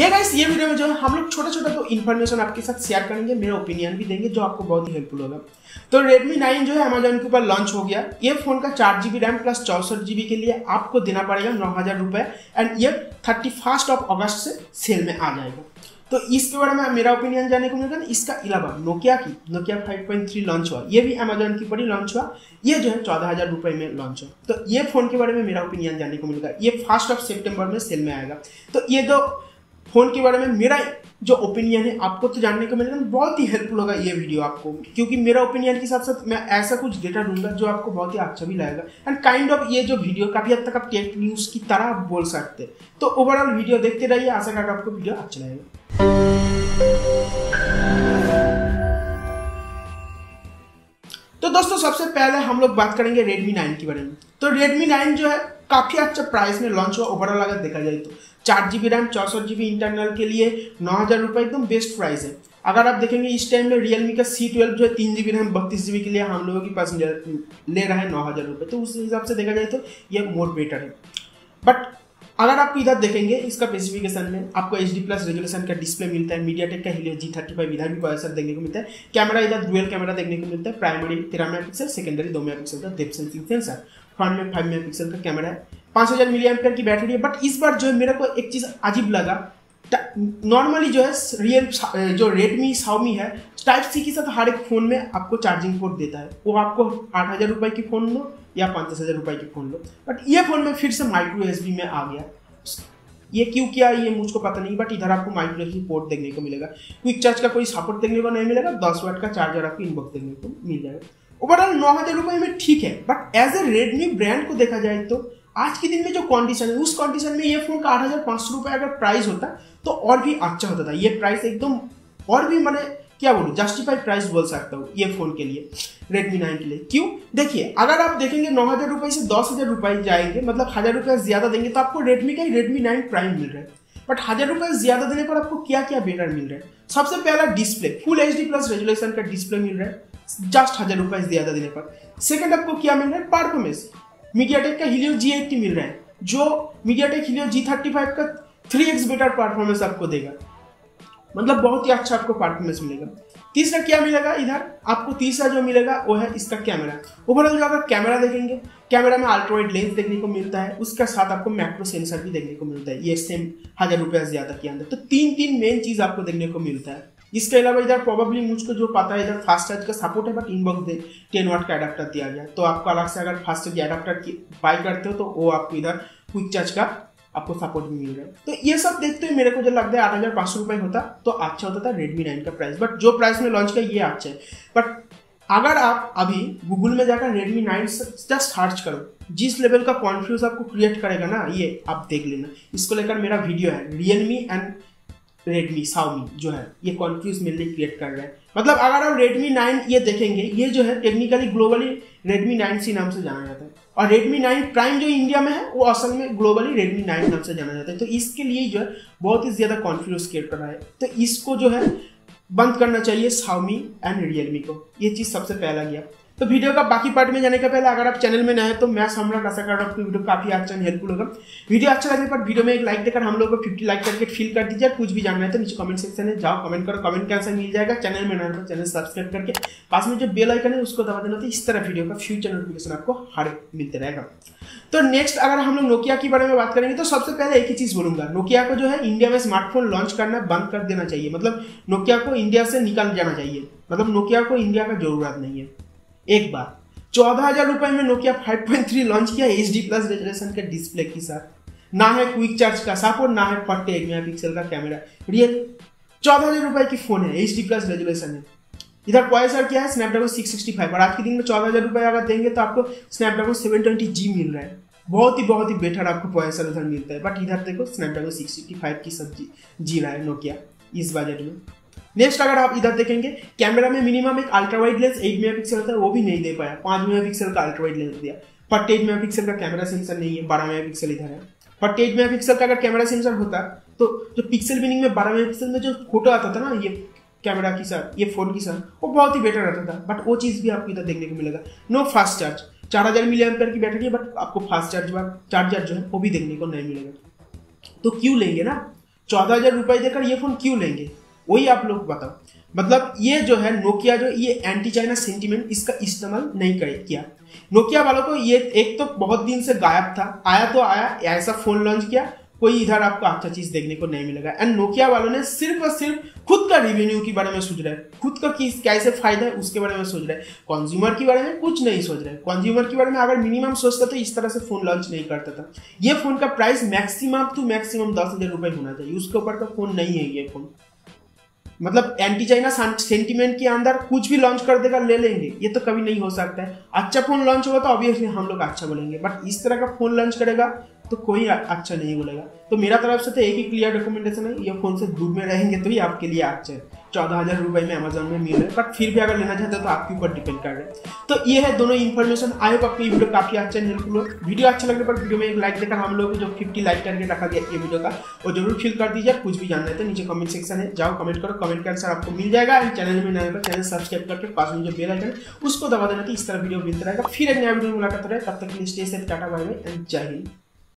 है गाइस, ये वीडियो में जो हम लोग छोटा छोटा तो इन्फॉर्मेशन आपके साथ शेयर करेंगे, मेरा ओपिनियन भी देंगे जो आपको बहुत ही हेल्पफुल होगा। तो Redmi 9 जो है अमेजॉन के ऊपर लॉन्च हो गया। ये फोन का 4GB रैम प्लस 64GB के लिए आपको देना पड़ेगा 9,000 रुपये एंड ये 31 अगस्त से सेल में आ जाएगा। तो इसके बारे में मेरा ओपिनियन जानने को मिलेगा ना। इसका अलावा नोकिया 5.3 लॉन्च हुआ, ये भी अमेजॉन के ऊपर ही लॉन्च हुआ। ये जो है 14,000 रुपये में लॉन्च हुआ। तो ये फ़ोन के बारे में मेरा ओपिनियन जानने को मिलेगा, ये 1 सितंबर में सेल में आएगा। तो ये दो फ़ोन के बारे में मेरा जो ओपिनियन है आपको तो जानने को मिलेगा, बहुत ही हेल्पफुल होगा ये वीडियो आपको, क्योंकि मेरा ओपिनियन के साथ साथ मैं ऐसा कुछ डेटा दूंगा जो आपको बहुत ही अच्छा भी लगेगा एंड काइंड ऑफ ये जो वीडियो काफ़ी हद तक आप टेक न्यूज़ की तरह आप बोल सकते हैं। तो ओवरऑल वीडियो देखते रहिए, आशा करता हूं आपको वीडियो अच्छा लगेगा। तो दोस्तों सबसे पहले हम लोग बात करेंगे Redmi 9 के बारे में। तो Redmi 9 जो है काफ़ी अच्छा प्राइस में लॉन्च हुआ। ओवरऑल अगर देखा जाए तो 4GB रैम 64GB इंटरनल के लिए 9,000 रुपये एकदम बेस्ट प्राइस है। अगर आप देखेंगे इस टाइम में Realme का C12 जो है 3GB रैम 32GB के लिए हम लोगों के पास ले रहा है 9,000 रुपये। तो उस हिसाब से देखा जाए तो ये मोर बेटर है। बट अगर आप इधर देखेंगे इसका स्पेसिफिकेशन में आपको HD+ रेजोल्यूशन का डिस्प्ले मिलता है, मीडियाटेक का हीलियो G35 इधर भी प्रोसेसर देखने को मिलता है। कैमरा इधर डुअल कैमरा देखने को मिलता है, प्राइमरी 13 मेगापिक्सल, सेकेंडरी 2 मेगापिक्सल का डेप्थ सेंसिंग सेंसर, फ्रंट में 5 मेगापिक्सल का कैमरा है, 5000 mAh की बैटरी है। बट इस बार जो है मेरे को एक चीज़ अजीब लगा। नॉर्मली जो है Redmi Xiaomi है Type-C के साथ हर एक फ़ोन में आपको चार्जिंग पोर्ट देता है, वो आपको 8,000 रुपये की फ़ोन लो या 50,000 रुपये की फ़ोन लो। बट ये फ़ोन में फिर से माइक्रो USB में आ गया, ये क्यों किया ये मुझको पता नहीं। बट इधर आपको माइक्रो USB पोर्ट देखने को मिलेगा, क्विक चार्ज का कोई सपोर्ट देखने को नहीं मिलेगा, 10 वाट का चार्जर आपको इनबॉक्स देखने को मिल जाएगा। ओवरऑल 9,000 रुपये में ठीक है। But as a Redmi brand को देखा जाए तो आज के दिन में जो कंडीशन है उस कंडीशन में ये फ़ोन का 8,500 रुपये अगर प्राइस होता तो और भी अच्छा होता था। ये प्राइस एकदम और भी मैंने क्या बोलूँ जस्टिफाइड प्राइस बोल सकता हूँ ये फ़ोन के लिए Redmi 9 के लिए। क्यों देखिए अगर आप देखेंगे 9,000 रुपये से 10,000 रुपये जाएंगे, मतलब 1,000 रुपये ज़्यादा देंगे तो आपको Redmi का ही Redmi 9 Prime मिल रहा है। बट 1,000 रुपये ज़्यादा देने पर आपको क्या क्या बेटर मिल रहा है। सबसे पहला डिस्प्ले फुल HD+ रेजोल्यूशन का डिस्प्ले मिल रहा है जस्ट 1,000 रुपये ज़्यादा देने पर। सेकेंड आपको क्या मिल रहा है, परफॉर्मेंस मीडियाटेक का हीलियो G80 मिल रहा है जो मीडियाटेक हीलियो G35 का 3x बेटर परफॉर्मेंस आपको देगा, मतलब बहुत ही अच्छा आपको परफॉर्मेंस मिलेगा। तीसरा क्या मिलेगा इधर आपको, तीसरा जो मिलेगा वो है इसका कैमरा। ओवरऑल जो अगर कैमरा देखेंगे कैमरा में अल्ट्रा वाइड लेंस देखने को मिलता है, उसके साथ आपको मैक्रो सेंसर भी देखने को मिलता है, ये सेम 1,000 रुपये ज़्यादा के अंदर। तो तीन मेन चीज़ आपको देखने को मिलता है। इसके अलावा इधर प्रॉब्ली मुझको जो पता है इधर फास्ट चार्ज का सपोर्ट है, बट इनबॉक्स दे 10 वाट का अडाप्टर दिया गया, तो आपको अलग से अगर फास्ट चार्ज अडाप्टर बाय करते हो तो वो आपको इधर क्विक चार्ज का आपको सपोर्ट भी मिल रहा है। तो ये सब देखते हुए मेरे को जो लगता है 8,500 रुपये होता तो अच्छा होता था Redmi 9 का प्राइस। बट जो प्राइस में लॉन्च किया ये अच्छा है। बट अगर आप अभी गूगल में जाकर Redmi 9 जस्ट सर्च करो, जिस लेवल का कॉन्फ्यूज आपको क्रिएट करेगा ना ये आप देख लेना। इसको लेकर मेरा वीडियो है Realme एंड Redmi Xiaomi जो है ये कॉन्फ्यूज मेनली क्रिएट कर रहा है। मतलब अगर आप Redmi 9 ये देखेंगे ये जो है टेक्निकली ग्लोबली Redmi 9C नाम से जाना जाता है और Redmi 9 Prime जो इंडिया में है वो असल में ग्लोबली Redmi 9 नाम से जाना जाता है। तो इसके लिए जो है बहुत ही ज़्यादा कॉन्फ्यूज क्रिएट कर रहा है। तो इसको जो है बंद करना चाहिए Xiaomi एंड Realme को, ये चीज़ सबसे पहला गया। तो वीडियो का बाकी पार्ट में जाने का पहले अगर आप चैनल में नए हैं तो मैं सम्राट, आशा कर रहा हूँ आपको वीडियो काफी अच्छा एंड हेल्पफुल होगा। वीडियो अच्छा लगने पर वीडियो में एक लाइक देकर हम लोग को 50 लाइक करके फील कर दीजिए। कुछ भी जानना है तो नीचे कमेंट सेक्शन में जाओ, कमेंट करो, कमेंट का आंसर मिल जाएगा। चैनल में नए तो चैनल सब्सक्राइब करके पास में जो बेल आइकन है उसको दबा देना, तो इस तरह वीडियो का फ्यूचर नोटिफिकेशन आपको हर मिलते रहेगा। तो नेक्स्ट अगर हम लोग Nokia के बारे में बात करेंगे तो सबसे पहले एक ही चीज़ बोलूँगा, Nokia को जो है इंडिया में स्मार्टफोन लॉन्च करना बंद कर देना चाहिए। मतलब Nokia को इंडिया से निकाल जाना चाहिए, मतलब Nokia को इंडिया का जरूरत नहीं है। एक बार 14,000 रुपये में Nokia 5.3 लॉन्च किया HD+ रेजोल्यूशन के डिस्प्ले के साथ, ना है क्विक चार्ज का सपोर्ट, ना है 48 मेगापिक्सल का कैमरा, रियल 14,000 रुपये की फ़ोन है, HD+ रेजोल्यूशन है। इधर प्रोसेसर क्या है Snapdragon 665 और आज के दिन में 14,000 रुपये अगर देंगे तो आपको Snapdragon 720G मिल रहा है, बहुत ही बेटर आपको प्रोसेसर उधर मिलता है। बट इधर देखो Snapdragon 665 की सब्जी जी रहा है Nokia इस बजट में। नेक्स्ट अगर आप इधर देखेंगे कैमरा में मिनिमम एक अल्ट्रा वाइड लेंस 8 मेगापिक्सल होता है, वो भी नहीं दे पाया, 5 मेगापिक्सल का अल्ट्रा वाइड लेंस दिया। 48 मेगापिक्सल का कैमरा सेंसर नहीं है, 12 मेगापिक्सल इधर है। 48 मेगापिक्सल का अगर कैमरा सेंसर होता तो जो पिक्सल बिनिंग में 12 मेगापिक्सल में जो फोटो आता था ना ये कैमरा के साथ, ये फोन के साथ, वो बहुत ही बेटर रहता था। बट वो चीज़ भी आपको इधर देखने को मिलेगा। नो फास्ट चार्ज, 4000 mAh की बैटरी है बट आपको फास्ट चार्जर जो है वो भी देखने को नहीं मिलेगा। तो क्यों लेंगे ना 14,000 रुपये देकर ये फ़ोन क्यों लेंगे, वही आप लोग बताओ। मतलब ये जो है नोकिया जो ये एंटी चाइना सेंटीमेंट इसका इस्तेमाल नहीं किया। नोकिया वालों को ये एक तो बहुत दिन से गायब था, आया तो आया ऐसा फोन लॉन्च किया, कोई इधर आपको अच्छा चीज देखने को नहीं मिलेगा। एंड नोकिया वालों ने सिर्फ और सिर्फ खुद का रेवेन्यू के बारे में सोच रहे हैं, खुद का कैसे फायदा है उसके बारे में सोच रहे हैं, कंज्यूमर के बारे में कुछ नहीं सोच रहे। कंज्यूमर के बारे में अगर मिनिमम सोचता तो इस तरह से फोन लॉन्च नहीं करता था। ये फोन का प्राइस मैक्सिमम टू मैक्सिमम 10,000 रुपये होना चाहिए, उसके ऊपर का फोन नहीं है ये फोन। मतलब एंटी चाइना सेंटीमेंट के अंदर कुछ भी लॉन्च कर देगा ले लेंगे, ये तो कभी नहीं हो सकता है। अच्छा फोन लॉन्च होगा तो ऑब्वियसली हम लोग अच्छा बोलेंगे, बट इस तरह का फोन लॉन्च करेगा तो कोई अच्छा नहीं बोलेगा। तो मेरा तरफ से तो एक ही क्लियर रिकमेंडेशन है, ये फोन से दूर में रहेंगे तो ही आपके लिए अच्छा है। 14,000 रुपये में अमेजोन में मिल रहा है, बट फिर भी अगर लेना चाहते हो तो आपके ऊपर डिपेंड कर रहे हैं। तो ये है दोनों इन्फॉर्मेशन। आई होप आपको ये वीडियो काफी अच्छा है। वीडियो अच्छा लगने पर वीडियो में एक लाइक देकर हम लोग जो 50 लाइक टारगेट रखा गया ये वीडियो का वो जरूर फिल कर दीजिए। कुछ भी जानना है तो नीचे कमेंट सेक्शन है, जाओ कमेंट करो, कमेंट का आंसर आपको मिल जाएगा। चैनल में नए पर चैनल सब्सक्राइब करके पास में जो बेल आइकन है उसको दबा देना, तो इस तरह वीडियो मिलता रहेगा। फिर एक नया वीडियो मुलाकात हो रहा है, तब तक के लिए stay safe, tata bye bye and जय हिंद।